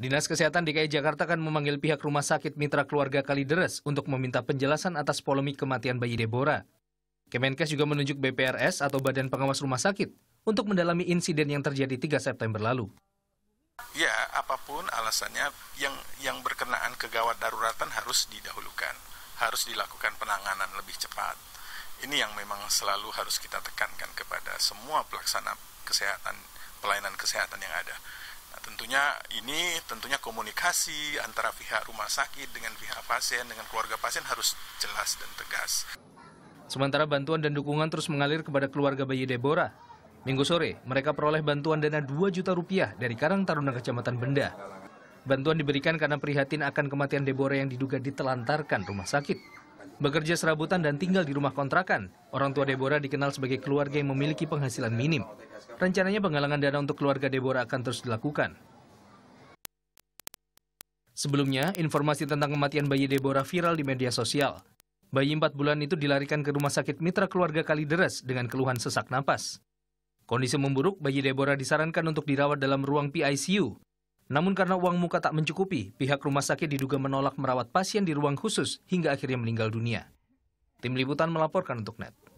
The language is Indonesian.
Dinas Kesehatan DKI Jakarta akan memanggil pihak Rumah Sakit Mitra Keluarga Kalideres untuk meminta penjelasan atas polemik kematian bayi Debora. Kemenkes juga menunjuk BPRS atau Badan Pengawas Rumah Sakit untuk mendalami insiden yang terjadi 3 September lalu. Ya, apapun alasannya, yang berkenaan kegawat daruratan harus didahulukan, harus dilakukan penanganan lebih cepat. Ini yang memang selalu harus kita tekankan kepada semua pelaksana kesehatan, pelayanan kesehatan yang ada. Nah, tentunya komunikasi antara pihak rumah sakit dengan pihak pasien, dengan keluarga pasien harus jelas dan tegas. Sementara bantuan dan dukungan terus mengalir kepada keluarga bayi Debora. Minggu sore, mereka peroleh bantuan dana Rp2 juta dari Karang Taruna Kecamatan Benda. Bantuan diberikan karena prihatin akan kematian Debora yang diduga ditelantarkan rumah sakit. Bekerja serabutan dan tinggal di rumah kontrakan, orang tua Debora dikenal sebagai keluarga yang memiliki penghasilan minim. Rencananya penggalangan dana untuk keluarga Debora akan terus dilakukan. Sebelumnya, informasi tentang kematian bayi Debora viral di media sosial. Bayi 4 bulan itu dilarikan ke Rumah Sakit Mitra Keluarga Kalideres dengan keluhan sesak napas. Kondisi memburuk, bayi Debora disarankan untuk dirawat dalam ruang PICU. Namun karena uang muka tak mencukupi, pihak rumah sakit diduga menolak merawat pasien di ruang khusus hingga akhirnya meninggal dunia. Tim liputan melaporkan untuk NET.